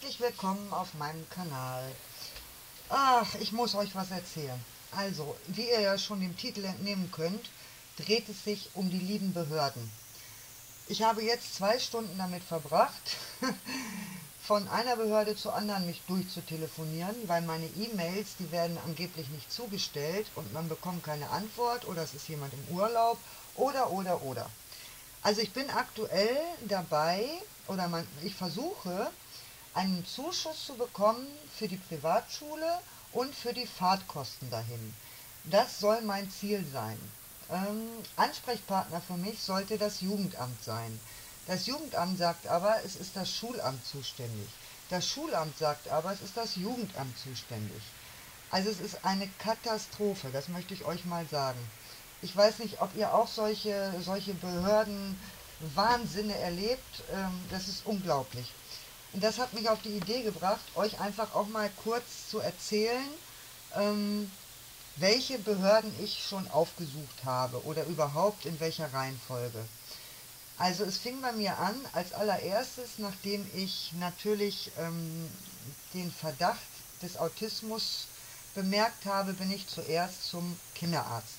Herzlich willkommen auf meinem Kanal. Ach, ich muss euch was erzählen. Also, wie ihr ja schon dem Titel entnehmen könnt, dreht es sich um die lieben Behörden. Ich habe jetzt 2 Stunden damit verbracht, von einer Behörde zur anderen mich durchzutelefonieren, weil meine E-Mails, die werden angeblich nicht zugestellt und man bekommt keine Antwort oder es ist jemand im Urlaub oder. Also ich bin aktuell dabei, oder ich versuche, einen Zuschuss zu bekommen für die Privatschule und für die Fahrtkosten dahin. Das soll mein Ziel sein. Ansprechpartner für mich sollte das Jugendamt sein. Das Jugendamt sagt aber, es ist das Schulamt zuständig. Das Schulamt sagt aber, es ist das Jugendamt zuständig. Also es ist eine Katastrophe, das möchte ich euch mal sagen. Ich weiß nicht, ob ihr auch solche Behörden-Wahnsinne erlebt. Das ist unglaublich. Und das hat mich auf die Idee gebracht, euch einfach auch mal kurz zu erzählen, welche Behörden ich schon aufgesucht habe oder überhaupt in welcher Reihenfolge. Also es fing bei mir an, als allererstes, nachdem ich natürlich den Verdacht des Autismus bemerkt habe, bin ich zuerst zum Kinderarzt.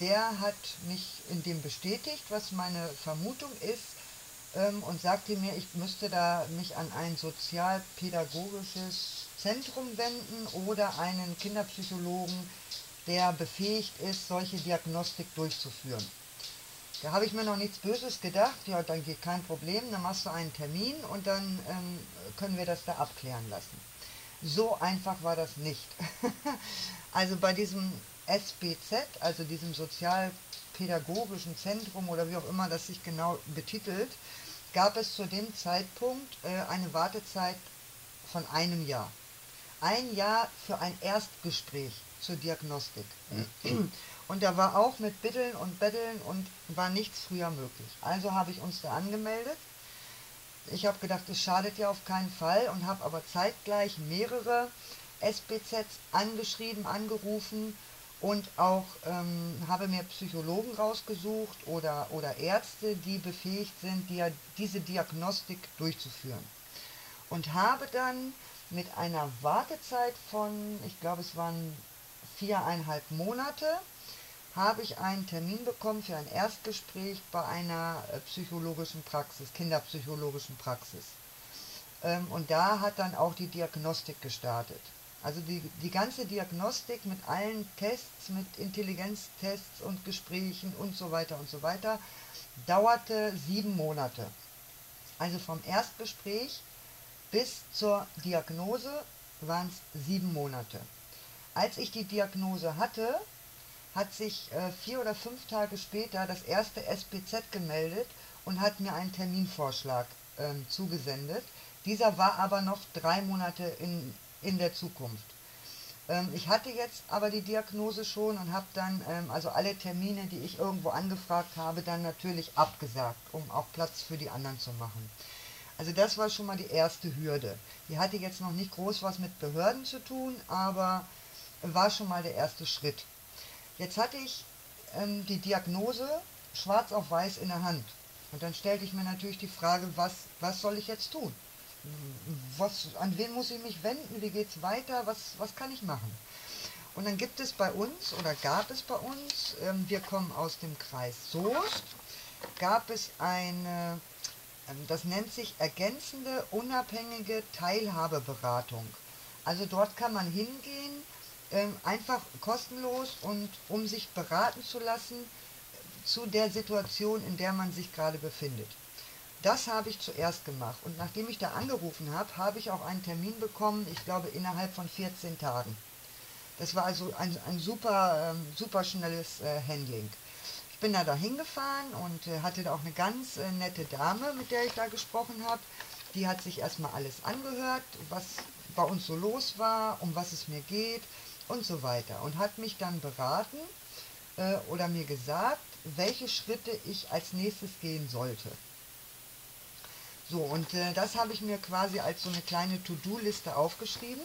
Der hat mich in dem bestätigt, was meine Vermutung ist, und sagte mir, ich müsste da mich an ein sozialpädagogisches Zentrum wenden oder einen Kinderpsychologen, der befähigt ist, solche Diagnostik durchzuführen. Da habe ich mir noch nichts Böses gedacht, ja, dann geht kein Problem, dann machst du einen Termin und dann können wir das da abklären lassen. So einfach war das nicht. Also bei diesem SBZ, also diesem sozialpädagogischen Zentrum oder wie auch immer das sich genau betitelt, gab es zu dem Zeitpunkt eine Wartezeit von 1 Jahr. 1 Jahr für ein Erstgespräch zur Diagnostik. Und da war auch mit Bitteln und Betteln und war nichts früher möglich. Also habe ich uns da angemeldet. Ich habe gedacht, es schadet ja auf keinen Fall und habe aber zeitgleich mehrere SBZs angeschrieben, angerufen und auch habe mir Psychologen rausgesucht oder Ärzte, die befähigt sind, diese Diagnostik durchzuführen. Und habe dann mit einer Wartezeit von, ich glaube es waren 4,5 Monate, habe ich einen Termin bekommen für ein Erstgespräch bei einer psychologischen Praxis, kinderpsychologischen Praxis. Und da hat dann auch die Diagnostik gestartet. Also die ganze Diagnostik mit allen Tests, mit Intelligenztests und Gesprächen und so weiter, dauerte 7 Monate. Also vom Erstgespräch bis zur Diagnose waren es 7 Monate. Als ich die Diagnose hatte, hat sich 4 oder 5 Tage später das erste SPZ gemeldet und hat mir einen Terminvorschlag zugesendet. Dieser war aber noch 3 Monate in der Zukunft. Ich hatte jetzt aber die Diagnose schon und habe dann also alle Termine, die ich irgendwo angefragt habe, dann natürlich abgesagt, um auch Platz für die anderen zu machen. Also das war schon mal die erste Hürde. Die hatte jetzt noch nicht groß was mit Behörden zu tun, aber war schon mal der erste Schritt. Jetzt hatte ich die Diagnose schwarz auf weiß in der Hand. Und dann stellte ich mir natürlich die Frage, was soll ich jetzt tun? An wen muss ich mich wenden? Wie geht es weiter? Was kann ich machen? Und dann gibt es bei uns, oder gab es bei uns, wir kommen aus dem Kreis Soest, gab es eine, das nennt sich ergänzende, unabhängige Teilhabeberatung. Also dort kann man hingehen, einfach kostenlos und um sich beraten zu lassen zu der Situation, in der man sich gerade befindet. Das habe ich zuerst gemacht und nachdem ich da angerufen habe, habe ich auch einen Termin bekommen, ich glaube innerhalb von 14 Tagen. Das war also ein super schnelles Handling. Ich bin da hingefahren und hatte da auch eine ganz nette Dame, mit der ich da gesprochen habe. Die hat sich erstmal alles angehört, was bei uns so los war, um was es mir geht und so weiter. Und hat mich dann beraten oder mir gesagt, welche Schritte ich als nächstes gehen sollte. So, und das habe ich mir quasi als so eine kleine To-Do-Liste aufgeschrieben.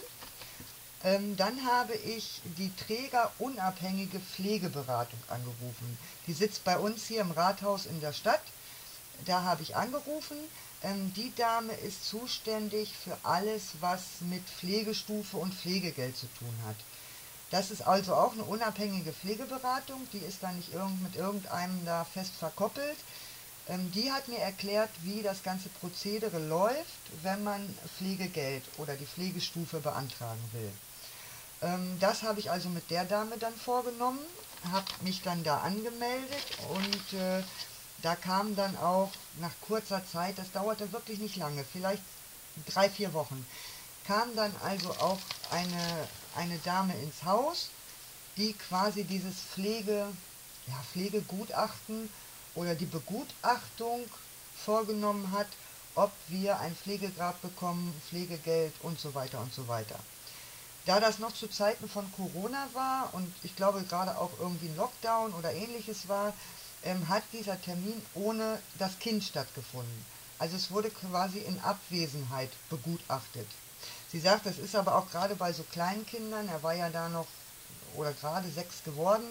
Dann habe ich die trägerunabhängige Pflegeberatung angerufen. Die sitzt bei uns hier im Rathaus in der Stadt. Da habe ich angerufen. Die Dame ist zuständig für alles, was mit Pflegestufe und Pflegegeld zu tun hat. Das ist also auch eine unabhängige Pflegeberatung, die ist dann nicht mit irgendeinem da fest verkoppelt. Die hat mir erklärt, wie das ganze Prozedere läuft, wenn man Pflegegeld oder die Pflegestufe beantragen will. Das habe ich also mit der Dame dann vorgenommen, habe mich dann da angemeldet und da kam dann auch nach kurzer Zeit, das dauerte wirklich nicht lange, vielleicht 3, 4 Wochen, kam dann also auch eine Dame ins Haus, die quasi dieses Pflegegutachten oder die Begutachtung vorgenommen hat, ob wir ein Pflegegrad bekommen, Pflegegeld und so weiter und so weiter. Da das noch zu Zeiten von Corona war und ich glaube gerade auch irgendwie ein Lockdown oder ähnliches war, hat dieser Termin ohne das Kind stattgefunden. Also es wurde quasi in Abwesenheit begutachtet. Sie sagt, das ist aber auch gerade bei so kleinen Kindern, er war ja da noch oder gerade 6 geworden,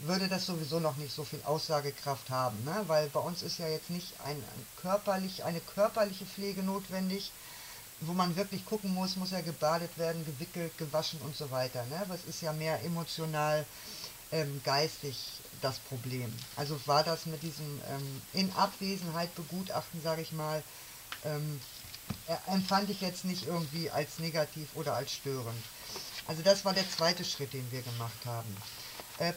würde das sowieso noch nicht so viel Aussagekraft haben, ne? Weil bei uns ist ja jetzt nicht eine körperliche Pflege notwendig, wo man wirklich gucken muss ja gebadet werden, gewickelt, gewaschen und so weiter, ne? Aber es ist ja mehr emotional, geistig das Problem. Also war das mit diesem in Abwesenheit begutachten, sage ich mal, empfand ich jetzt nicht irgendwie als negativ oder als störend. Also das war der zweite Schritt, den wir gemacht haben.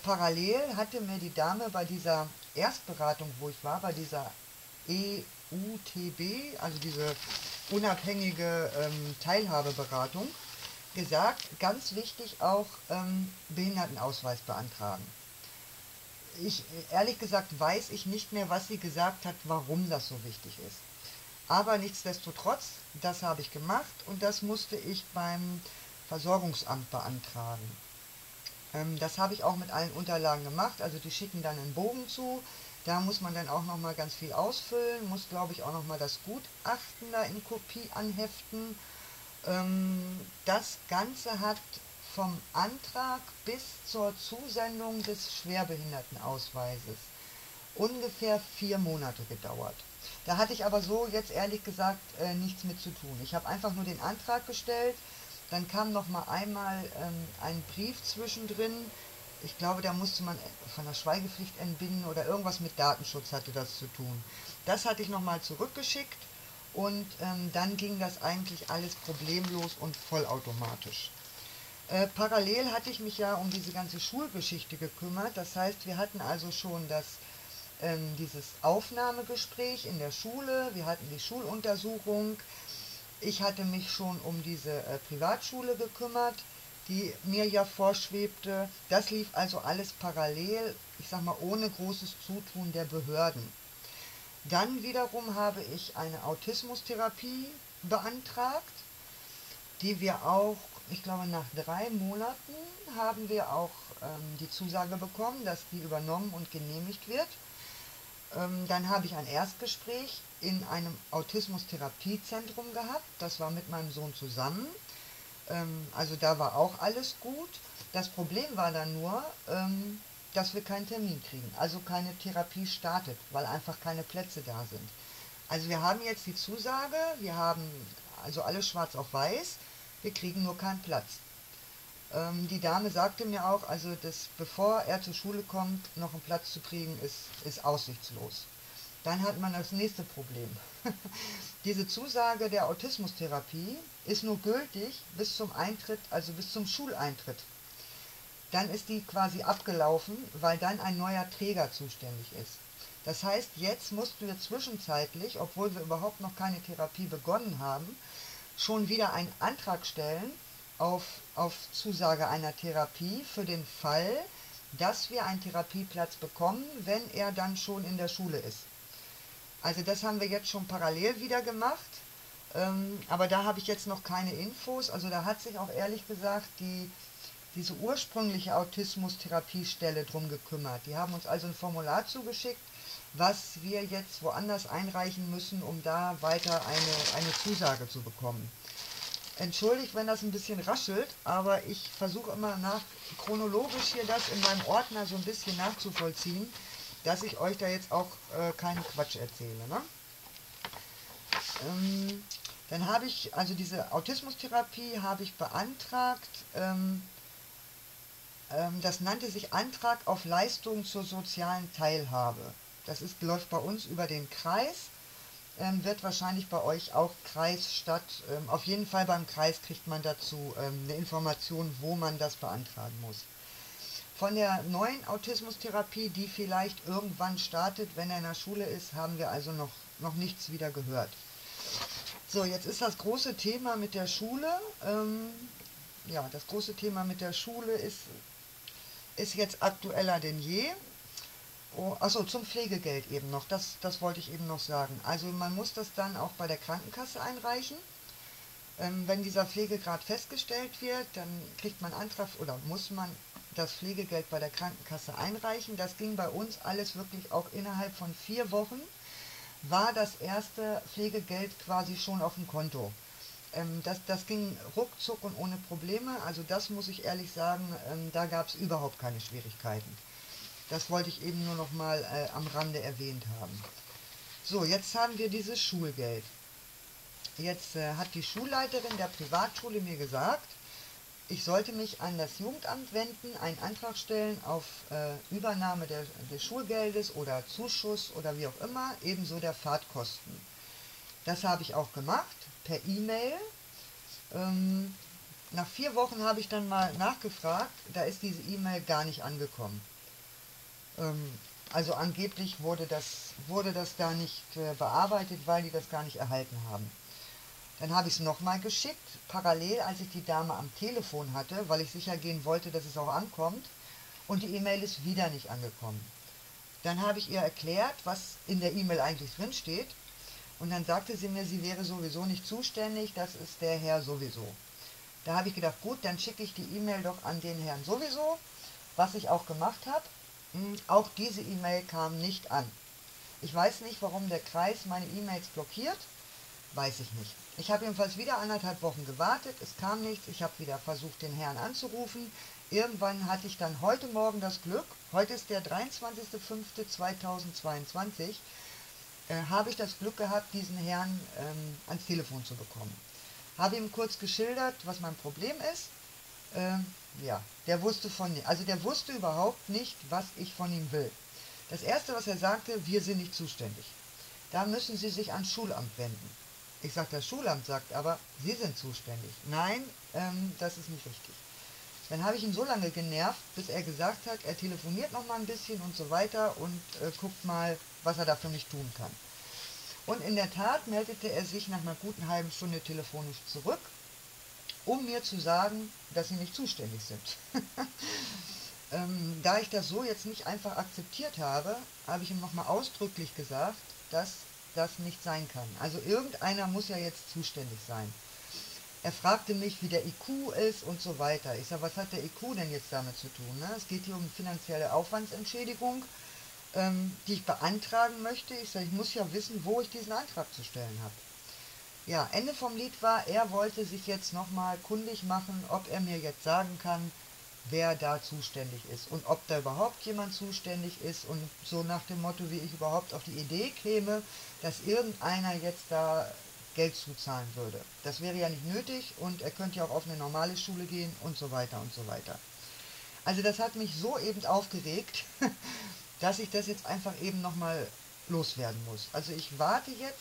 Parallel hatte mir die Dame bei dieser Erstberatung, wo ich war, bei dieser EUTB, also diese unabhängige Teilhabeberatung, gesagt, ganz wichtig auch Behindertenausweis beantragen. Ich, ehrlich gesagt, weiß ich nicht mehr, was sie gesagt hat, warum das so wichtig ist. Aber nichtsdestotrotz, das habe ich gemacht und das musste ich beim Versorgungsamt beantragen. Das habe ich auch mit allen Unterlagen gemacht, also die schicken dann einen Bogen zu, da muss man dann auch nochmal ganz viel ausfüllen, muss glaube ich auch nochmal das Gutachten da in Kopie anheften. Das Ganze hat vom Antrag bis zur Zusendung des Schwerbehindertenausweises ungefähr 4 Monate gedauert. Da hatte ich aber so jetzt ehrlich gesagt nichts mit zu tun. Ich habe einfach nur den Antrag gestellt, dann kam noch mal einmal ein Brief zwischendrin. Ich glaube, da musste man von der Schweigepflicht entbinden oder irgendwas mit Datenschutz hatte das zu tun. Das hatte ich noch mal zurückgeschickt. Und dann ging das eigentlich alles problemlos und vollautomatisch. Parallel hatte ich mich ja um diese ganze Schulgeschichte gekümmert. Das heißt, wir hatten also schon dieses Aufnahmegespräch in der Schule, wir hatten die Schuluntersuchung. Ich hatte mich schon um diese Privatschule gekümmert, die mir ja vorschwebte. Das lief also alles parallel, ich sag mal, ohne großes Zutun der Behörden. Dann wiederum habe ich eine Autismustherapie beantragt, die wir auch, ich glaube nach 3 Monaten haben wir auch die Zusage bekommen, dass die übernommen und genehmigt wird. Dann habe ich ein Erstgespräch in einem Autismutherapiezentrum gehabt, das war mit meinem Sohn zusammen. Also da war auch alles gut. Das Problem war dann nur, dass wir keinen Termin kriegen, also keine Therapie startet, weil einfach keine Plätze da sind. Also wir haben jetzt die Zusage, wir haben also alles schwarz auf weiß, wir kriegen nur keinen Platz. Die Dame sagte mir auch, also dass bevor er zur Schule kommt, noch einen Platz zu kriegen, ist aussichtslos. Dann hat man das nächste Problem. Diese Zusage der Autismustherapie ist nur gültig bis zum Eintritt, also bis zum Schuleintritt. Dann ist die quasi abgelaufen, weil dann ein neuer Träger zuständig ist. Das heißt, jetzt mussten wir zwischenzeitlich, obwohl wir überhaupt noch keine Therapie begonnen haben, schon wieder einen Antrag stellen auf Zusage einer Therapie für den Fall, dass wir einen Therapieplatz bekommen, wenn er dann schon in der Schule ist. Also das haben wir jetzt schon parallel wieder gemacht, aber da habe ich jetzt noch keine Infos. Also da hat sich auch ehrlich gesagt diese ursprüngliche Autismutherapiestelle drum gekümmert. Die haben uns also ein Formular zugeschickt, was wir jetzt woanders einreichen müssen, um da weiter eine Zusage zu bekommen. Entschuldigt, wenn das ein bisschen raschelt, aber ich versuche immer chronologisch hier das in meinem Ordner so ein bisschen nachzuvollziehen, dass ich euch da jetzt auch keinen Quatsch erzähle, ne? Dann habe ich, also diese Autismustherapie habe ich beantragt, das nannte sich Antrag auf Leistung zur sozialen Teilhabe. Das ist, läuft bei uns über den Kreis, wird wahrscheinlich bei euch auch Kreis statt, auf jeden Fall beim Kreis kriegt man dazu eine Information, wo man das beantragen muss. Von der neuen Autismustherapie, die vielleicht irgendwann startet, wenn er in der Schule ist, haben wir also noch nichts wieder gehört. So, jetzt ist das große Thema mit der Schule. Ja, das große Thema mit der Schule ist jetzt aktueller denn je. Oh, achso, zum Pflegegeld eben noch. Das wollte ich eben noch sagen. Also man muss das dann auch bei der Krankenkasse einreichen. Wenn dieser Pflegegrad festgestellt wird, dann kriegt man Antrag oder muss man das Pflegegeld bei der Krankenkasse einreichen. Das ging bei uns alles wirklich auch innerhalb von 4 Wochen, war das erste Pflegegeld quasi schon auf dem Konto. Das ging ruckzuck und ohne Probleme, also das muss ich ehrlich sagen, da gab es überhaupt keine Schwierigkeiten. Das wollte ich eben nur noch mal am Rande erwähnt haben. So, jetzt haben wir dieses Schulgeld. Jetzt hat die Schulleiterin der Privatschule mir gesagt, ich sollte mich an das Jugendamt wenden, einen Antrag stellen auf Übernahme des Schulgeldes oder Zuschuss oder wie auch immer, ebenso der Fahrtkosten. Das habe ich auch gemacht, per E-Mail. Nach 4 Wochen habe ich dann mal nachgefragt, da ist diese E-Mail gar nicht angekommen. Also angeblich wurde das da nicht bearbeitet, weil die das gar nicht erhalten haben. Dann habe ich es nochmal geschickt, parallel, als ich die Dame am Telefon hatte, weil ich sicher gehen wollte, dass es auch ankommt. Und die E-Mail ist wieder nicht angekommen. Dann habe ich ihr erklärt, was in der E-Mail eigentlich drin steht. Und dann sagte sie mir, sie wäre sowieso nicht zuständig, das ist der Herr sowieso. Da habe ich gedacht, gut, dann schicke ich die E-Mail doch an den Herrn sowieso, was ich auch gemacht habe. Auch diese E-Mail kam nicht an. Ich weiß nicht, warum der Kreis meine E-Mails blockiert. Weiß ich nicht. Ich habe jedenfalls wieder 1,5 Wochen gewartet, es kam nichts, ich habe wieder versucht, den Herrn anzurufen. Irgendwann hatte ich dann heute Morgen das Glück, heute ist der 23.05.2022, habe ich das Glück gehabt, diesen Herrn ans Telefon zu bekommen. Habe ihm kurz geschildert, was mein Problem ist. Ja, der wusste überhaupt nicht, was ich von ihm will. Das Erste, was er sagte, wir sind nicht zuständig. Da müssen Sie sich ans Schulamt wenden. Ich sage, das Schulamt sagt aber, Sie sind zuständig. Nein, das ist nicht richtig. Dann habe ich ihn so lange genervt, bis er gesagt hat, er telefoniert noch mal ein bisschen und so weiter und guckt mal, was er dafür nicht tun kann. Und in der Tat meldete er sich nach einer guten halben Stunde telefonisch zurück, um mir zu sagen, dass Sie nicht zuständig sind. Da ich das so jetzt nicht einfach akzeptiert habe, habe ich ihm noch mal ausdrücklich gesagt, dass das nicht sein kann. Also irgendeiner muss ja jetzt zuständig sein. Er fragte mich, wie der IQ ist und so weiter. Ich sage, was hat der IQ denn jetzt damit zu tun? Ne? Es geht hier um finanzielle Aufwandsentschädigung, die ich beantragen möchte. Ich sage, ich muss ja wissen, wo ich diesen Antrag zu stellen habe. Ja, Ende vom Lied war, er wollte sich jetzt nochmal kundig machen, ob er mir jetzt sagen kann, wer da zuständig ist und ob da überhaupt jemand zuständig ist und so nach dem Motto, wie ich überhaupt auf die Idee käme, dass irgendeiner jetzt da Geld zuzahlen würde. Das wäre ja nicht nötig und er könnte ja auch auf eine normale Schule gehen und so weiter und so weiter. Also das hat mich so eben aufgeregt, dass ich das jetzt einfach eben nochmal loswerden muss. Also ich warte jetzt,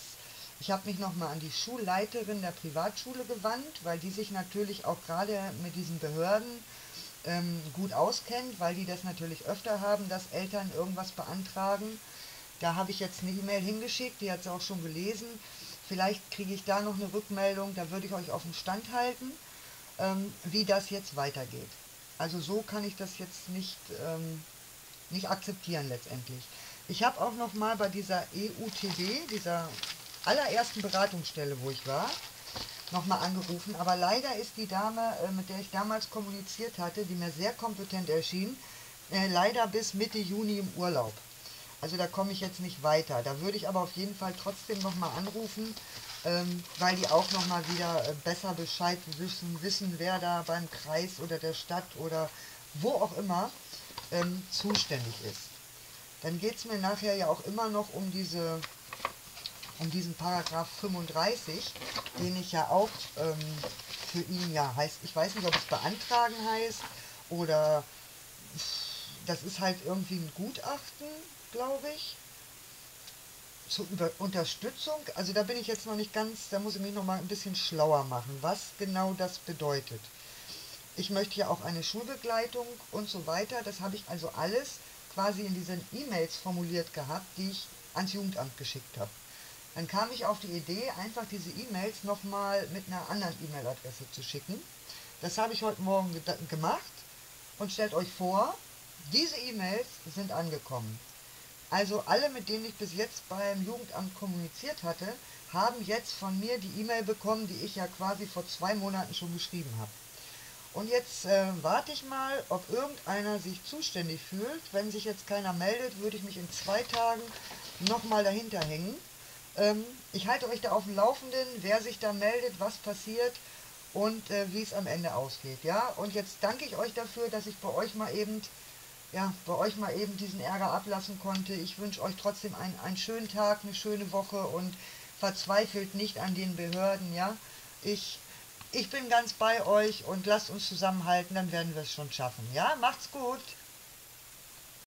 ich habe mich nochmal an die Schulleiterin der Privatschule gewandt, weil die sich natürlich auch gerade mit diesen Behörden gut auskennt, weil die das natürlich öfter haben, dass Eltern irgendwas beantragen. Da habe ich jetzt eine E-Mail hingeschickt, die hat es auch schon gelesen. Vielleicht kriege ich da noch eine Rückmeldung, da würde ich euch auf dem Stand halten, wie das jetzt weitergeht. Also so kann ich das jetzt nicht akzeptieren letztendlich. Ich habe auch nochmal bei dieser EUTD, dieser allerersten Beratungsstelle, wo ich war, nochmal angerufen, aber leider ist die Dame, mit der ich damals kommuniziert hatte, die mir sehr kompetent erschien, leider bis Mitte Juni im Urlaub. Also da komme ich jetzt nicht weiter. Da würde ich aber auf jeden Fall trotzdem nochmal anrufen, weil die auch nochmal wieder besser Bescheid wissen, wer da beim Kreis oder der Stadt oder wo auch immer zuständig ist. dann geht es mir nachher ja auch immer noch um diesen Paragraph 35, den ich ja auch für ihn ja heißt, ich weiß nicht, ob es beantragen heißt oder das ist halt irgendwie ein Gutachten, glaube ich, zur Unterstützung. Also da bin ich jetzt noch nicht ganz, da muss ich mich noch mal ein bisschen schlauer machen, was genau das bedeutet. Ich möchte ja auch eine Schulbegleitung und so weiter, das habe ich also alles quasi in diesen E-Mails formuliert gehabt, die ich ans Jugendamt geschickt habe. Dann kam ich auf die Idee, einfach diese E-Mails nochmal mit einer anderen E-Mail-Adresse zu schicken. Das habe ich heute Morgen gemacht und stellt euch vor, diese E-Mails sind angekommen. Also alle, mit denen ich bis jetzt beim Jugendamt kommuniziert hatte, haben jetzt von mir die E-Mail bekommen, die ich ja quasi vor 2 Monaten schon geschrieben habe. Und jetzt warte ich mal, ob irgendeiner sich zuständig fühlt. Wenn sich jetzt keiner meldet, würde ich mich in 2 Tagen nochmal dahinter hängen. Ich halte euch da auf dem Laufenden, wer sich da meldet, was passiert und wie es am Ende ausgeht. Ja? Und jetzt danke ich euch dafür, dass ich bei euch mal eben, ja, diesen Ärger ablassen konnte. Ich wünsche euch trotzdem einen schönen Tag, eine schöne Woche und verzweifelt nicht an den Behörden. Ja? Ich bin ganz bei euch und lasst uns zusammenhalten, dann werden wir es schon schaffen. Ja? Macht's gut!